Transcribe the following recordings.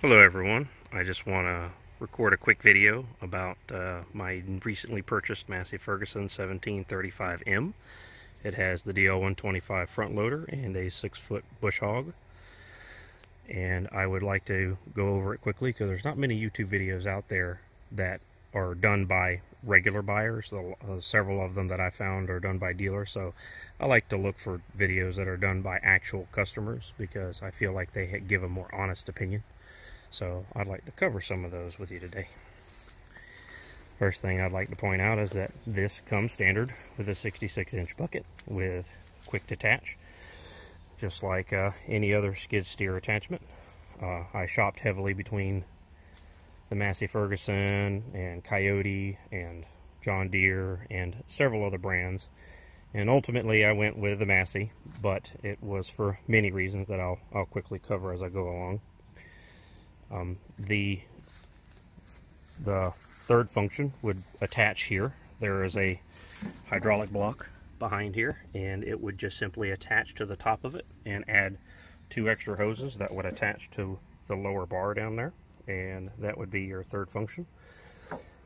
Hello everyone, I just want to record a quick video about my recently purchased Massey Ferguson 1735M. It has the DL125 front loader and a 6-foot Bush Hog. And I would like to go over it quickly because there's not many YouTube videos out there that are done by regular buyers. Several of them that I found are done by dealers, so I like to look for videos that are done by actual customers because I feel like they give a more honest opinion. So I'd like to cover some of those with you today. First thing I'd like to point out is that this comes standard with a 66-inch bucket with quick detach, just like any other skid steer attachment. I shopped heavily between the Massey Ferguson and Kioti and John Deere and several other brands. And ultimately I went with the Massey, but it was for many reasons that I'll quickly cover as I go along. The third function would attach here. There is a hydraulic block behind here, and it would just simply attach to the top of it and add two extra hoses that would attach to the lower bar down there, and that would be your third function.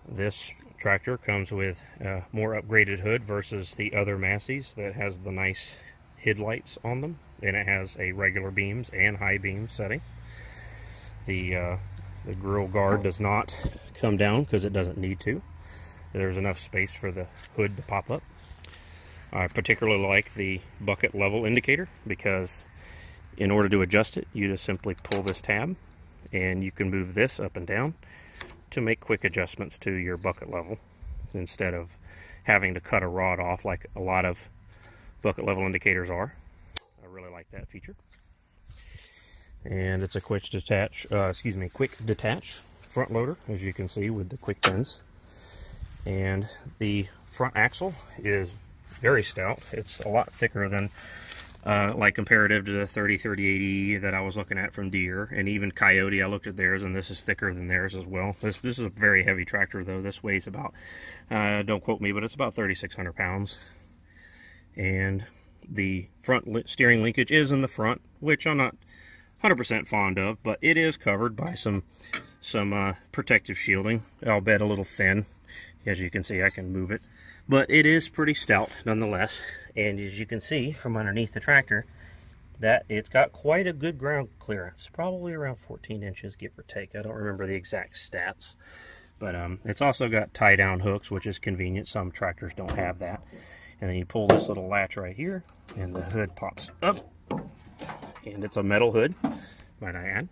This tractor comes with a more upgraded hood versus the other Masseys that has the nice headlights on them, and it has a regular beams and high beam setting. The grill guard does not come down because it doesn't need to. There's enough space for the hood to pop up. I particularly like the bucket level indicator because in order to adjust it, you just simply pull this tab and you can move this up and down to make quick adjustments to your bucket level instead of having to cut a rod off like a lot of bucket level indicators are. I really like that feature. And it's a quick detach front loader, as you can see with the quick pins. And the front axle is very stout. It's a lot thicker than like comparative to the 3038E that I was looking at from Deere, and even Kioti. I looked at theirs, and this is thicker than theirs as well. This is a very heavy tractor though. This weighs about don't quote me, but it's about 3,600 pounds. And the front steering linkage is in the front, which I'm not 100% fond of, but it is covered by some protective shielding, albeit a little thin. As you can see, I can move it, but it is pretty stout nonetheless. And as you can see from underneath the tractor, that it's got quite a good ground clearance, probably around 14 inches, give or take. I don't remember the exact stats, but it's also got tie-down hooks, which is convenient. Some tractors don't have that. And then you pull this little latch right here, and the hood pops up. And it's a metal hood, might I add.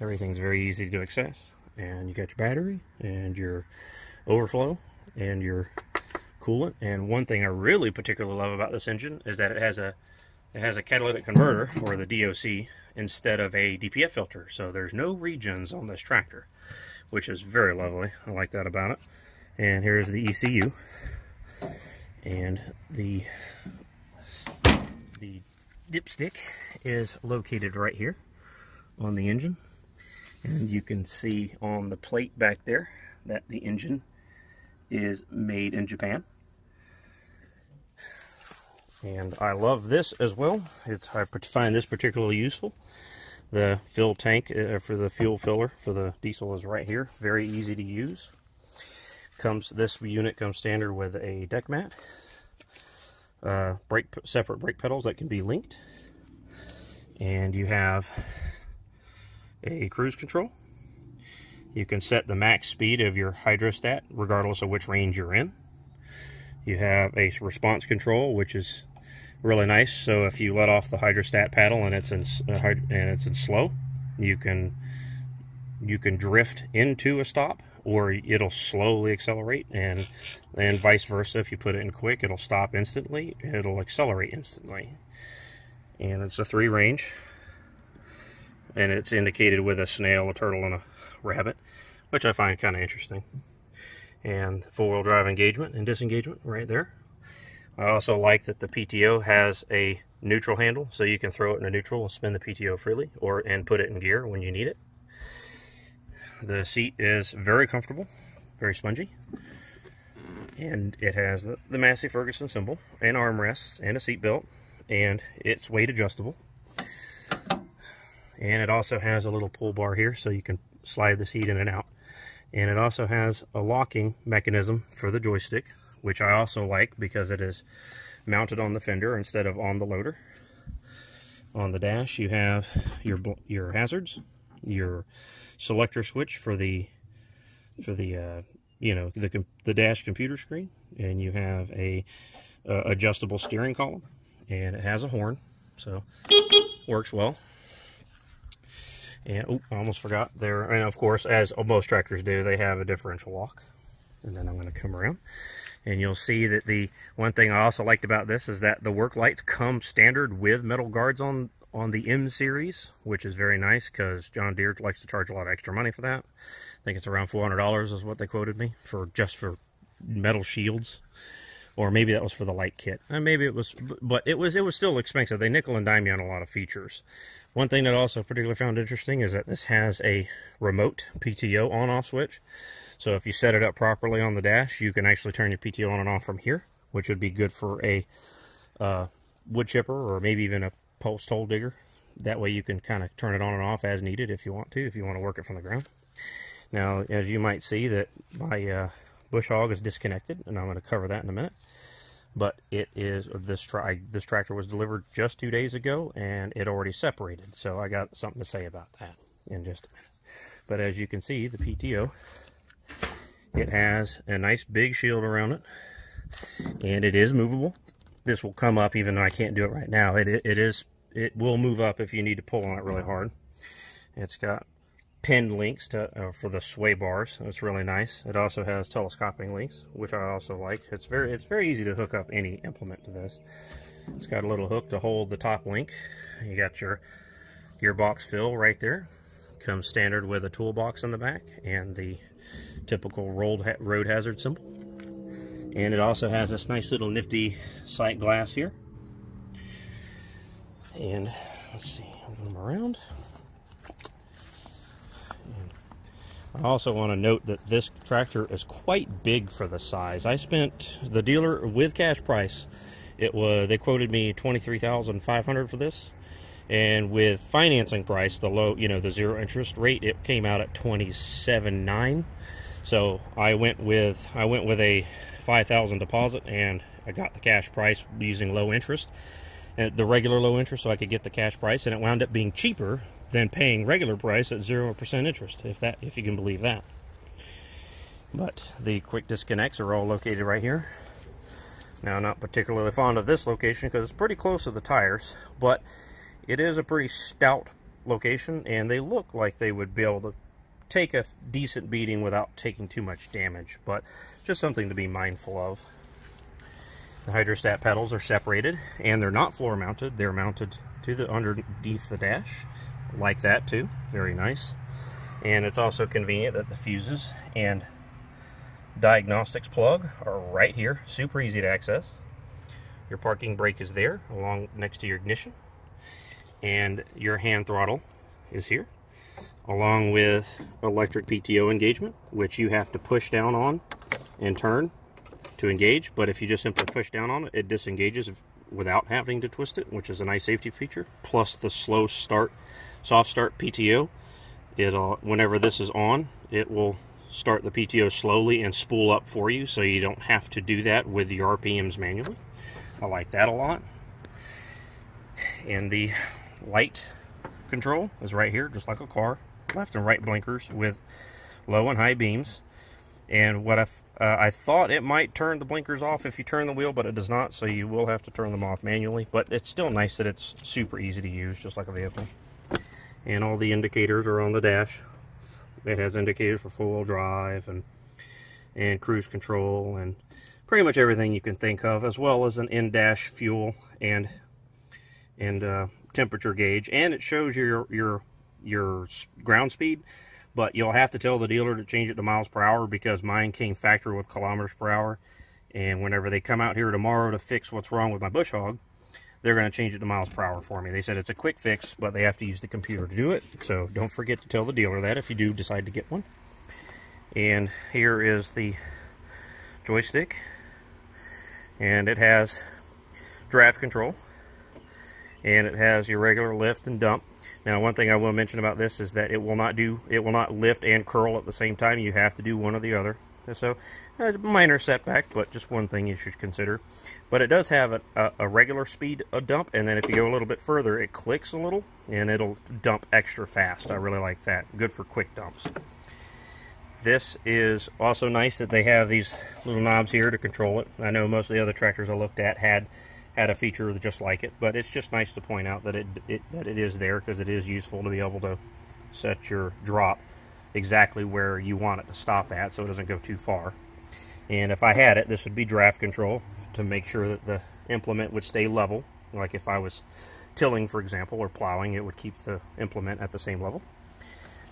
Everything's very easy to access. And you got your battery and your overflow and your coolant. And one thing I really particularly love about this engine is that it has a catalytic converter, or the DOC, instead of a DPF filter. So there's no regens on this tractor, which is very lovely. I like that about it. And here's the ECU. And the dipstick is located right here on the engine, and you can see on the plate back there that the engine is made in Japan. And I love this as well. I find this particularly useful. The fill tank for the fuel filler for the diesel is right here. Very easy to use. This unit comes standard with a deck mat, separate brake pedals that can be linked, and you have a cruise control. You can set the max speed of your hydrostat regardless of which range you're in. You have a response control, which is really nice. So if you let off the hydrostat paddle and it's in slow, you can drift into a stop, or it'll slowly accelerate, and vice versa. If you put it in quick, it'll stop instantly, it'll accelerate instantly. And it's a 3-range, and it's indicated with a snail, a turtle, and a rabbit, which I find kind of interesting. And 4-wheel drive engagement and disengagement right there. I also like that the PTO has a neutral handle, so you can throw it in a neutral and spin the PTO freely, and put it in gear when you need it. The seat is very comfortable, very spongy, and it has the Massey Ferguson symbol, and armrests, and a seat belt, and it's weight adjustable. And it also has a little pull bar here so you can slide the seed in and out. And it also has a locking mechanism for the joystick, which I also like because it is mounted on the fender instead of on the loader. On the dash you have your hazards, your selector switch for the dash computer screen, and you have a adjustable steering column, and it has a horn, so works well. And oh, I almost forgot there. And of course, as most tractors do, they have a differential lock. And then I'm going to come around, and you'll see that the one thing I also liked about this is that the work lights come standard with metal guards on the M series, which is very nice because John Deere likes to charge a lot of extra money for that. I think it's around $400 is what they quoted me for, just for metal shields. Or maybe that was for the light kit. And maybe it was, but it was still expensive. They nickel and dime you on a lot of features. One thing that I also particularly found interesting is that this has a remote PTO on-off switch. So if you set it up properly on the dash, you can actually turn your PTO on and off from here, which would be good for a wood chipper or maybe even a post hole digger. That way you can kind of turn it on and off as needed if you want to work it from the ground. Now, as you might see, that my Bush Hog is disconnected, and I'm going to cover that in a minute. But it is this tractor was delivered just 2 days ago, and it already separated, so I got something to say about that in just a minute. But as you can see, the PTO, it has a nice big shield around it, and it is movable. This will come up, even though I can't do it right now. It will move up if you need to pull on it really hard. It's got pinned links to for the sway bars. It's really nice. It also has telescoping links, which I also like. It's very easy to hook up any implement to this. It's got a little hook to hold the top link. You got your gearbox fill right there. Comes standard with a toolbox in the back and the typical road hazard symbol. And it also has this nice little nifty sight glass here. And let's see, I'll move them around. I also want to note that this tractor is quite big for the size. I spent the dealer with cash price. They quoted me $23,500 for this, and with financing price, the zero interest rate, it came out at $27,900. So I went with a $5,000 deposit, and I got the cash price using low interest, and the regular low interest, so I could get the cash price, and it wound up being cheaper than paying regular price at 0% interest, if you can believe that. But the quick disconnects are all located right here. Now, I'm not particularly fond of this location because it's pretty close to the tires, but it is a pretty stout location, and they look like they would be able to take a decent beating without taking too much damage, but just something to be mindful of. The hydrostat pedals are separated, and they're not floor mounted. They're mounted to the underneath the dash. Like that too, very nice. And it's also convenient that the fuses and diagnostics plug are right here, super easy to access. Your parking brake is there along next to your ignition, and your hand throttle is here, along with electric PTO engagement, which you have to push down on and turn to engage. But if you just simply push down on it, it disengages without having to twist it, which is a nice safety feature. Plus the slow start, soft start PTO. Whenever this is on, it will start the PTO slowly and spool up for you, so you don't have to do that with your RPMs manually. I like that a lot. And the light control is right here, just like a car. Left and right blinkers with low and high beams. And what I thought it might turn the blinkers off if you turn the wheel, but it does not, so you will have to turn them off manually. But it's still nice that it's super easy to use, just like a vehicle. And all the indicators are on the dash. It has indicators for four-wheel drive and cruise control and pretty much everything you can think of, as well as an in-dash fuel and temperature gauge. And it shows your ground speed. But you'll have to tell the dealer to change it to miles per hour, because mine came factory with kilometers per hour. And whenever they come out here tomorrow to fix what's wrong with my Bush Hog, they're going to change it to miles per hour for me. They said it's a quick fix, but they have to use the computer to do it. So don't forget to tell the dealer that if you do decide to get one. And here is the joystick. And it has draft control. And it has your regular lift and dump. Now, one thing I will mention about this is that it will not lift and curl at the same time. You have to do one or the other. So, a minor setback, but just one thing you should consider. But it does have a regular speed dump, and then if you go a little bit further, it clicks a little, and it'll dump extra fast. I really like that. Good for quick dumps. This is also nice that they have these little knobs here to control it. I know most of the other tractors I looked at had a feature just like it, but it's just nice to point out that it is there, because it is useful to be able to set your drop exactly where you want it to stop at, so it doesn't go too far. And if I had it, this would be draft control to make sure that the implement would stay level. Like if I was tilling, for example, or plowing, it would keep the implement at the same level.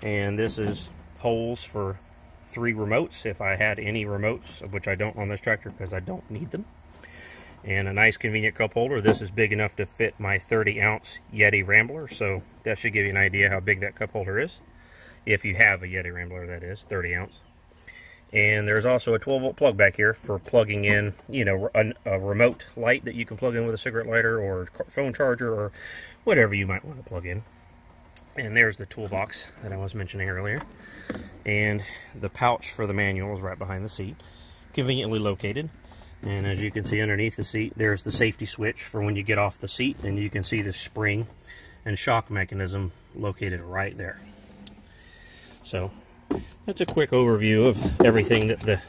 And this is holes for 3 remotes, if I had any remotes, which I don't on this tractor because I don't need them. And a nice convenient cup holder. This is big enough to fit my 30-ounce Yeti Rambler, so that should give you an idea how big that cup holder is. If you have a Yeti Rambler, that is, 30-ounce. And there's also a 12-volt plug back here for plugging in, you know, a remote light that you can plug in with a cigarette lighter or phone charger or whatever you might want to plug in. And there's the toolbox that I was mentioning earlier. And the pouch for the manual is right behind the seat, conveniently located. And as you can see underneath the seat, there's the safety switch for when you get off the seat, and you can see the spring and shock mechanism located right there. So that's a quick overview of everything that the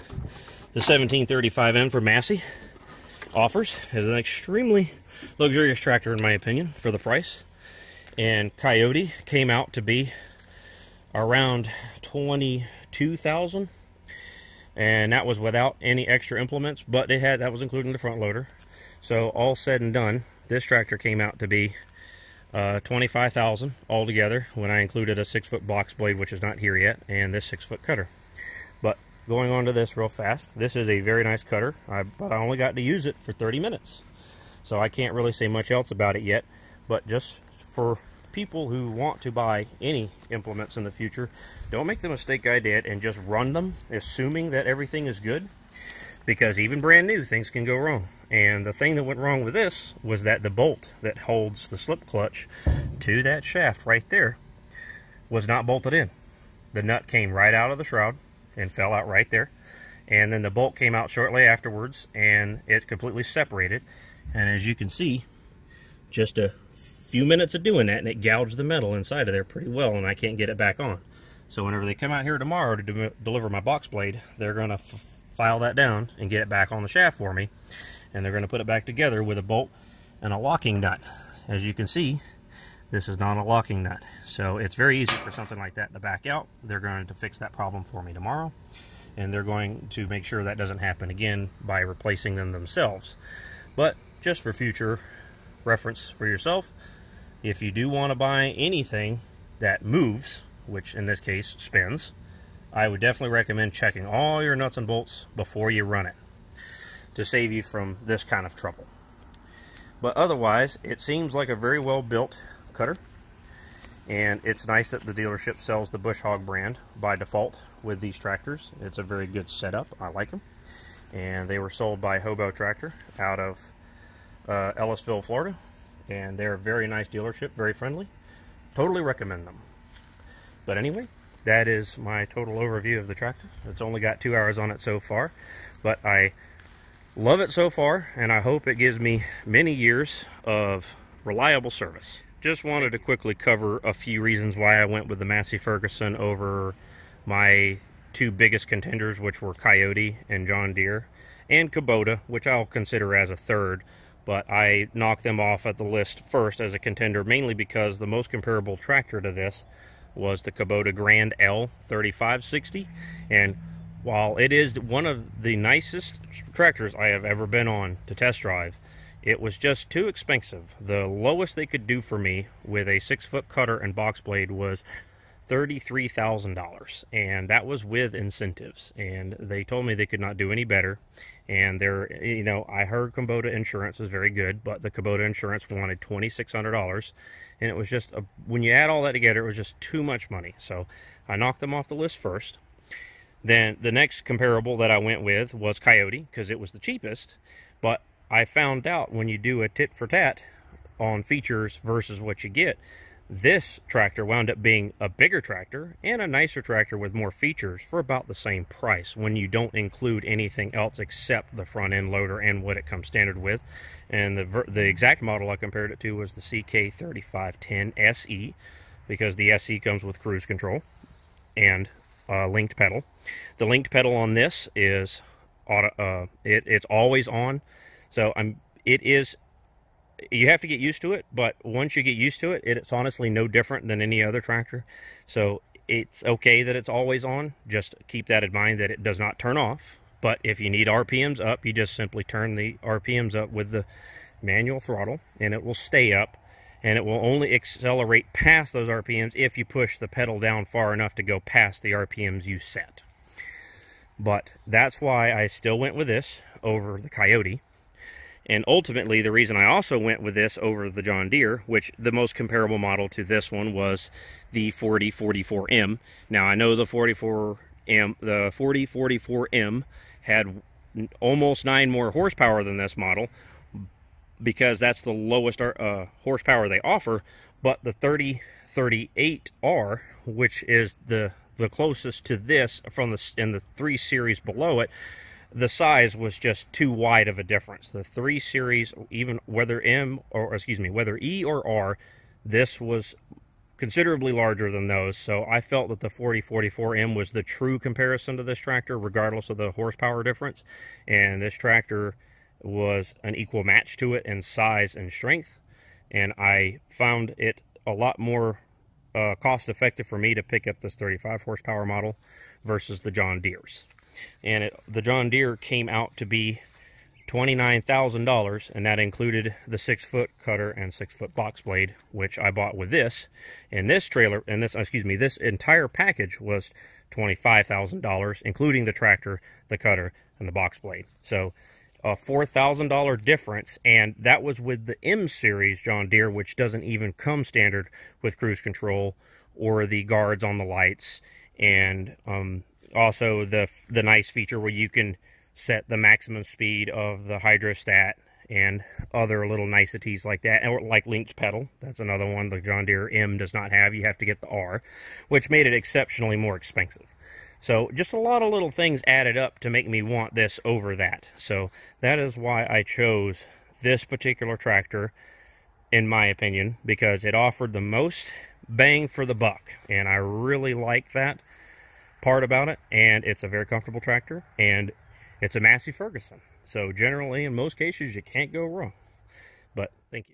1735M for Massey offers. It's an extremely luxurious tractor, in my opinion, for the price. And Kioti came out to be around $22,000, and that was without any extra implements, but it had, that was including the front loader. So all said and done, this tractor came out to be $25,000 altogether when I included a 6-foot box blade, which is not here yet, and this 6-foot cutter. But going on to this real fast, this is a very nice cutter, but I only got to use it for 30 minutes, so I can't really say much else about it yet. But just for people who want to buy any implements in the future, don't make the mistake I did and just run them assuming that everything is good, because even brand new, things can go wrong. And the thing that went wrong with this was that the bolt that holds the slip clutch to that shaft right there was not bolted in. The nut came right out of the shroud and fell out right there, and then the bolt came out shortly afterwards, and it completely separated. And as you can see, just a few minutes of doing that, and it gouged the metal inside of there pretty well, and I can't get it back on. So whenever they come out here tomorrow to deliver my box blade, they're going to file that down and get it back on the shaft for me, and they're going to put it back together with a bolt and a locking nut. As you can see, this is not a locking nut, so it's very easy for something like that to back out. They're going to fix that problem for me tomorrow, and they're going to make sure that doesn't happen again by replacing them themselves. But just for future reference for yourself, if you do want to buy anything that moves, which in this case spins, I would definitely recommend checking all your nuts and bolts before you run it to save you from this kind of trouble. But otherwise, it seems like a very well built cutter, and it's nice that the dealership sells the Bush Hog brand by default with these tractors. It's a very good setup. I like them, and they were sold by Hobo Tractor out of Ellisville, Florida. And they're a very nice dealership, very friendly. Totally recommend them. But anyway, that is my total overview of the tractor. It's only got 2 hours on it so far, but I love it so far, and I hope it gives me many years of reliable service. Just wanted to quickly cover a few reasons why I went with the Massey Ferguson over my 2 biggest contenders, which were Kioti and John Deere, and Kubota, which I'll consider as a third. But I knocked them off at the list first as a contender, mainly because the most comparable tractor to this was the Kubota Grand L3560. And while it is one of the nicest tractors I have ever been on to test drive, it was just too expensive. The lowest they could do for me with a 6-foot cutter and box blade was $33,000, and that was with incentives, and they told me they could not do any better. And they're, you know, I heard Kubota insurance is very good, but the Kubota insurance wanted $2,600, and it was just when you add all that together, it was just too much money. So I knocked them off the list first. Then the next comparable that I went with was Kioti, because it was the cheapest, but I found out when you do a tit for tat on features versus what you get, This tractor wound up being a bigger tractor and a nicer tractor with more features for about the same price when you don't include anything else except the front end loader and what it comes standard with. And the exact model I compared it to was the CK3510 SE, because the SE comes with cruise control and a linked pedal. The linked pedal on this is auto, it's always on, so you have to get used to it, but once you get used to it, it's honestly no different than any other tractor. So it's okay that it's always on. Just keep that in mind, that it does not turn off. But if you need RPMs up, you just simply turn the RPMs up with the manual throttle, and it will stay up, and it will only accelerate past those RPMs if you push the pedal down far enough to go past the RPMs you set. But that's why I still went with this over the Kioti. And ultimately, the reason I also went with this over the John Deere, which the most comparable model to this one was the 4044M. Now, I know the 4044M had almost 9 more horsepower than this model, because that's the lowest horsepower they offer, but the 3038R, which is the closest to this from the 3 series below it, the size was just too wide of a difference. The 3 series, even whether E or R, this was considerably larger than those. So I felt that the 4044M was the true comparison to this tractor, regardless of the horsepower difference. And this tractor was an equal match to it in size and strength. And I found it a lot more cost effective for me to pick up this 35 horsepower model versus the John Deere's. And the John Deere came out to be $29,000, and that included the 6-foot cutter and 6-foot box blade, which I bought with this. And this trailer, and this entire package was $25,000, including the tractor, the cutter, and the box blade. So a $4,000 difference, and that was with the M series John Deere, which doesn't even come standard with cruise control or the guards on the lights, and also the nice feature where you can set the maximum speed of the hydrostat and other little niceties like that, or like linked pedal. That's another one the John Deere M does not have. You have to get the R, which made it exceptionally more expensive. So just a lot of little things added up to make me want this over that. So that is why I chose this particular tractor, in my opinion, because it offered the most bang for the buck, and I really like that part about it. And it's a very comfortable tractor, and it's a Massey Ferguson, so generally in most cases you can't go wrong. But thank you.